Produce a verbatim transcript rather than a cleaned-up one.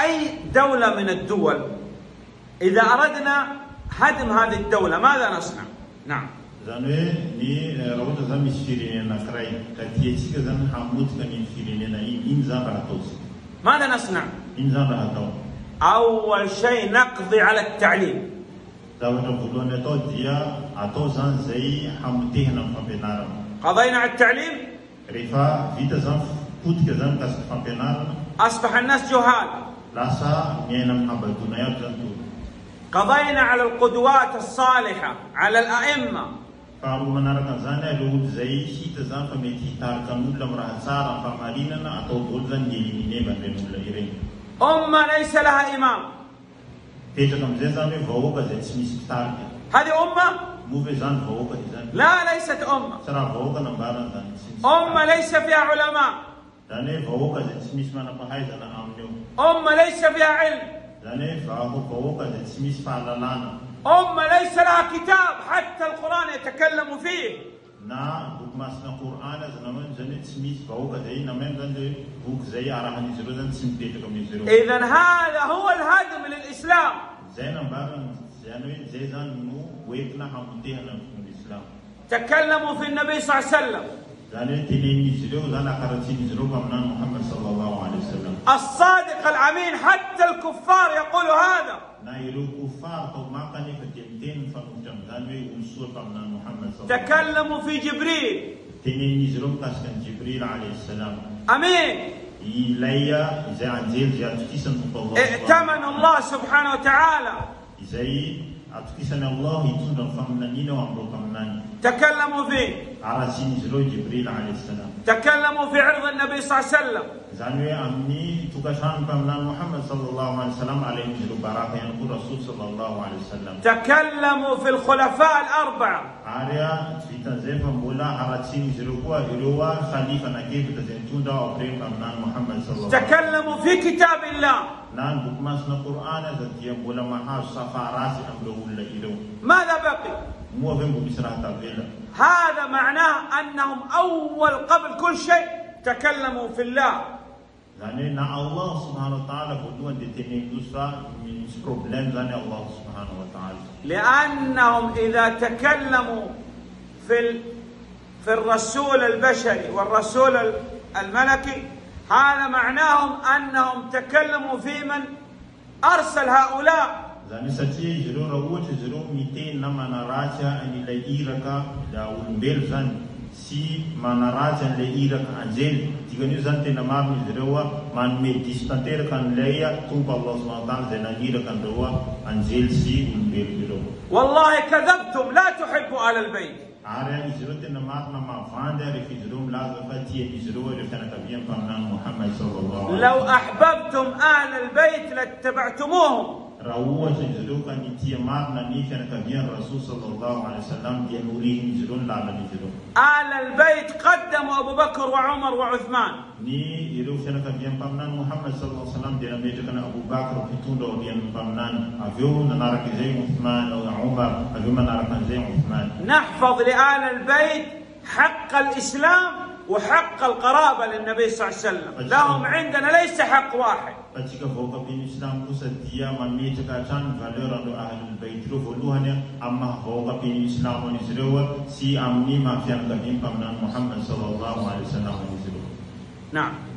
أي دولة من الدول إذا أردنا هدم هذه الدولة ماذا نصنع؟ نعم. ماذا نصنع؟ أول شيء نقضي على التعليم. قضينا على التعليم؟ أصبح الناس جهال. قضينا على القدوات الصالحة، على الأئمة. أمة ليس لها إمام. هذه أمة؟ لا ليست أمة. أمة ليس فيها علماء. أمة ليس فيها علم. أمة ليس لها كتاب حتى القرآن يتكلم فيه. إذن هذا هو الهدم للإسلام. تكلموا في النبي صلى الله عليه وسلم. الصادق الأمين حتى الكفار يقول هذا. تكلموا في جبريل. أمين. ائتمن الله سبحانه وتعالى. تكلموا فيه. تكلموا في عرض النبي صلى الله عليه وسلم. تكلموا في الخلفاء الأربعة. تكلموا في كتاب الله. ماذا بقي؟ هذا معناه أنهم أول قبل كل شيء تكلموا في الله. لأنهم إذا تكلموا في في الرسول البشري والرسول الملكي، هذا معناهم أنهم تكلموا في من أرسل هؤلاء. والله كذبتم، لا تحبوا آل البيت. لو أحببتم أهل البيت لاتبعتموهم. أهل البيت قدموا أبو بكر وعمر وعثمان. نحفظ لآل البيت حق الإسلام وحق القرابة للنبي صلى الله عليه وسلم. لهم عندنا ليس حق واحد. نعم.